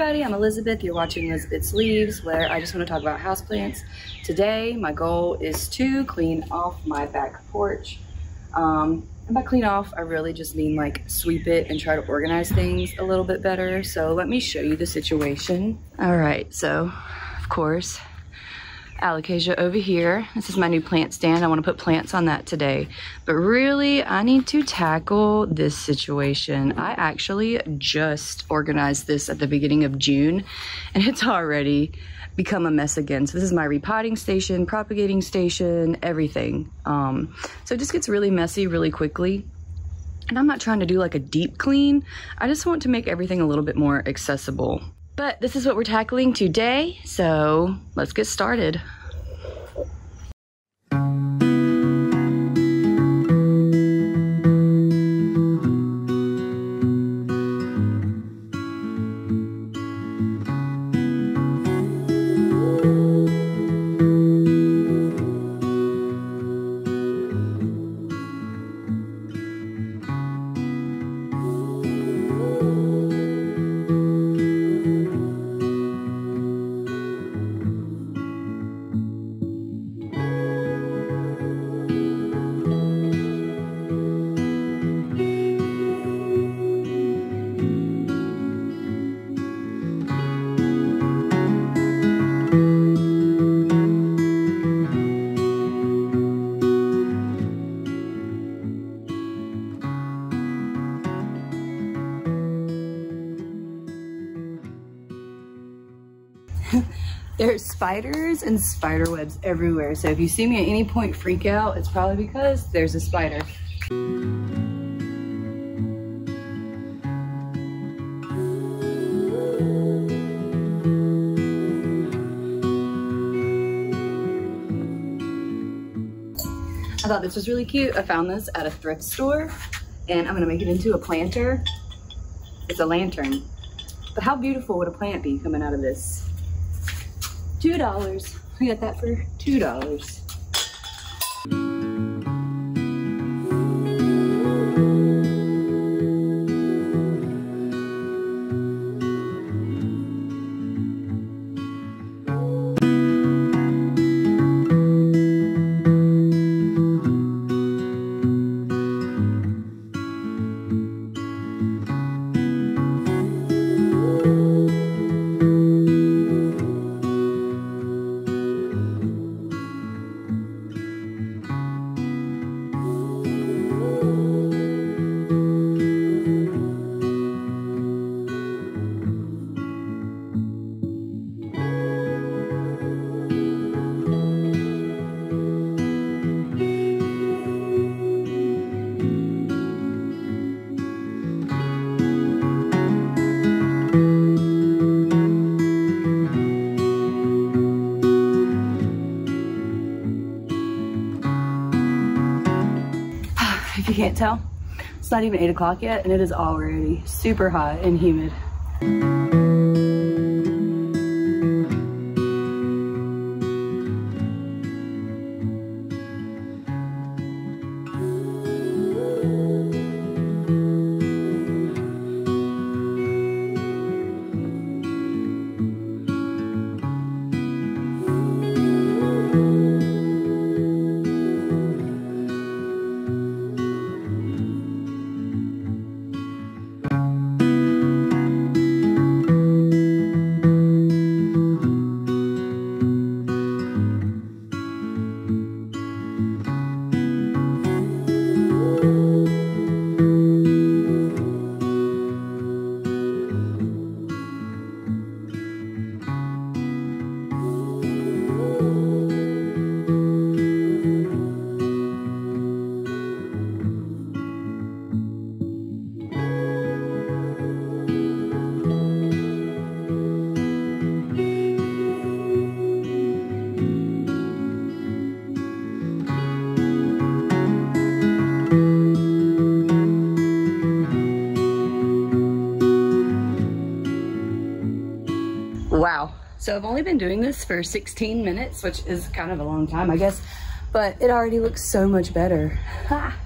everybody, I'm Elizabeth. You're watching Lizbit's Leaves, where I just want to talk about houseplants. Today, my goal is to clean off my back porch. And by clean off, I really just mean like sweep it and try to organize things a little bit better. So let me show you the situation. All right, so of course, Alocasia over here. This is my new plant stand. I want to put plants on that today. But really, I need to tackle this situation. I actually just organized this at the beginning of June, and it's already become a mess again. So this is my repotting station, propagating station, everything. So it just gets really messy really quickly. And I'm not trying to do like a deep clean. I just want to make everything a little bit more accessible. But this is what we're tackling today, so let's get started. There's spiders and spider webs everywhere, so if you see me at any point freak out, it's probably because there's a spider. I thought this was really cute. I found this at a thrift store, and I'm gonna make it into a planter. It's a lantern. But how beautiful would a plant be coming out of this? $2. I got that for $2. If you can't tell, it's not even 8 o'clock yet, and it is already super hot and humid. Wow. So I've only been doing this for 16 minutes, which is kind of a long time, I guess, but it already looks so much better. Ha.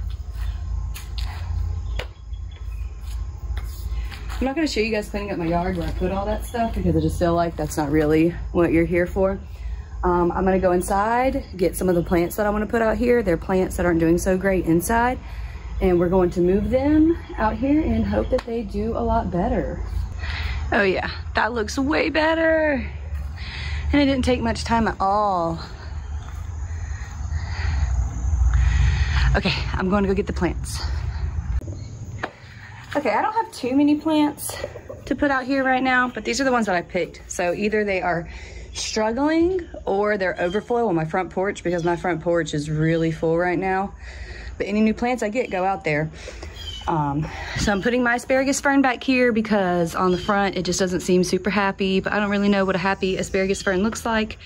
I'm not gonna show you guys cleaning up my yard where I put all that stuff because I just feel like that's not really what you're here for. I'm gonna go inside, get some of the plants that I wanna put out here. They're plants that aren't doing so great inside. And we're going to move them out here and hope that they do a lot better. Oh yeah, that looks way better. And it didn't take much time at all. Okay, I'm going to go get the plants. Okay, I don't have too many plants to put out here right now, but these are the ones that I picked. So either they are struggling or they're overflow on my front porch because my front porch is really full right now. But any new plants I get go out there. So I'm putting my asparagus fern back here because on the front it just doesn't seem super happy, but I don't really know what a happy asparagus fern looks like.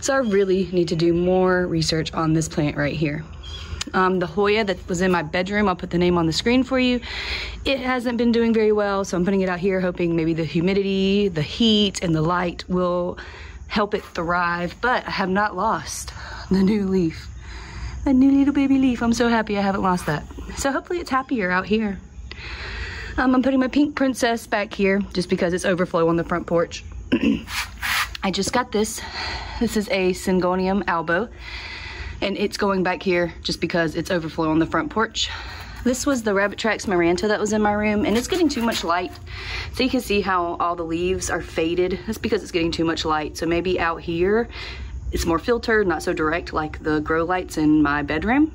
So I really need to do more research on this plant right here. The Hoya that was in my bedroom, I'll put the name on the screen for you. It hasn't been doing very well, so I'm putting it out here hoping maybe the humidity, the heat, and the light will help it thrive, but I have not lost the new leaf. A new little baby leaf. I'm so happy I haven't lost that. So hopefully it's happier out here. I'm putting my pink princess back here just because it's overflow on the front porch. I just got this. This is a Syngonium Albo, and it's going back here just because it's overflow on the front porch. This was the Rabbit Tracks Maranta that was in my room, and it's getting too much light. So you can see how all the leaves are faded. That's because it's getting too much light. So maybe out here, it's more filtered, not so direct like the grow lights in my bedroom.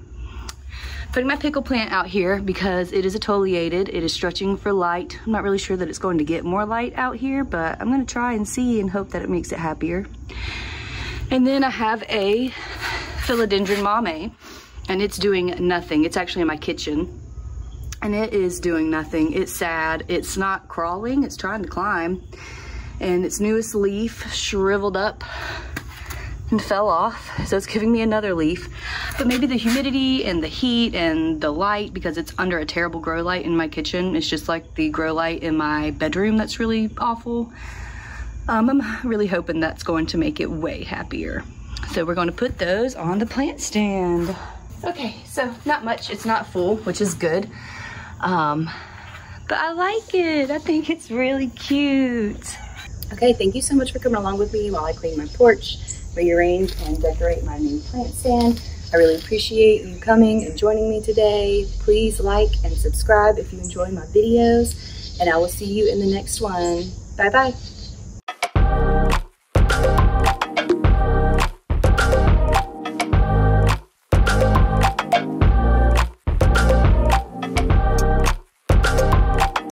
Putting my pickle plant out here because it is atoliated. It is stretching for light. I'm not really sure that it's going to get more light out here, but I'm gonna try and see and hope that it makes it happier. And then I have a Philodendron Mame, and it's doing nothing. It's actually in my kitchen, and it is doing nothing. It's sad. It's not crawling. It's trying to climb, and its newest leaf shriveled up and fell off, so it's giving me another leaf. But maybe the humidity and the heat and the light, because it's under a terrible grow light in my kitchen. It's just like the grow light in my bedroom that's really awful. I'm really hoping that's going to make it way happier. So we're going to put those on the plant stand. Okay, so not much. It's not full, which is good. But I like it. I think it's really cute. Okay, thank you so much for coming along with me while I clean my porch, rearrange and decorate my new plant stand. I really appreciate you coming and joining me today. Please like and subscribe if you enjoy my videos, and I will see you in the next one. Bye-bye.